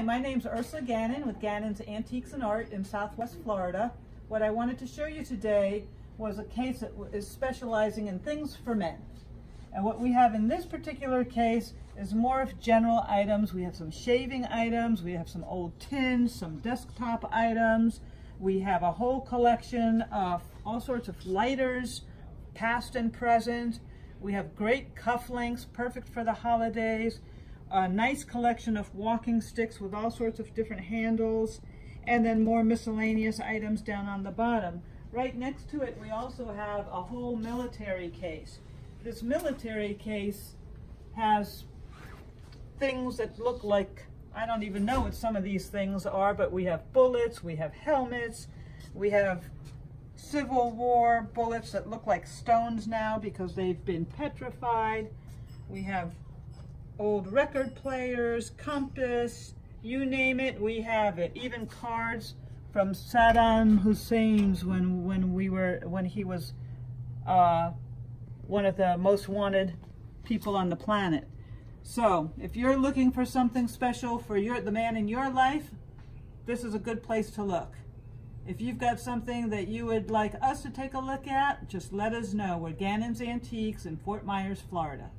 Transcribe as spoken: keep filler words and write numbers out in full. Hi, my name's Ursula Gannon with Gannon's Antiques and Art in Southwest Florida. What I wanted to show you today was a case that is specializing in things for men. And what we have in this particular case is more of general items. We have some shaving items, we have some old tins, some desktop items. We have a whole collection of all sorts of lighters, past and present. We have great cufflinks, perfect for the holidays. A nice collection of walking sticks with all sorts of different handles, and then more miscellaneous items down on the bottom. Right next to it, we also have a whole military case. This military case has things that look like, I don't even know what some of these things are, but we have bullets, we have helmets, we have Civil War bullets that look like stones now because they've been petrified. We have old record players, compass, you name it, we have it. Even cards from Saddam Hussein's when when we were when he was uh, one of the most wanted people on the planet. So if you're looking for something special for your the man in your life, this is a good place to look. If you've got something that you would like us to take a look at, just let us know. We're Gannon's Antiques in Fort Myers, Florida.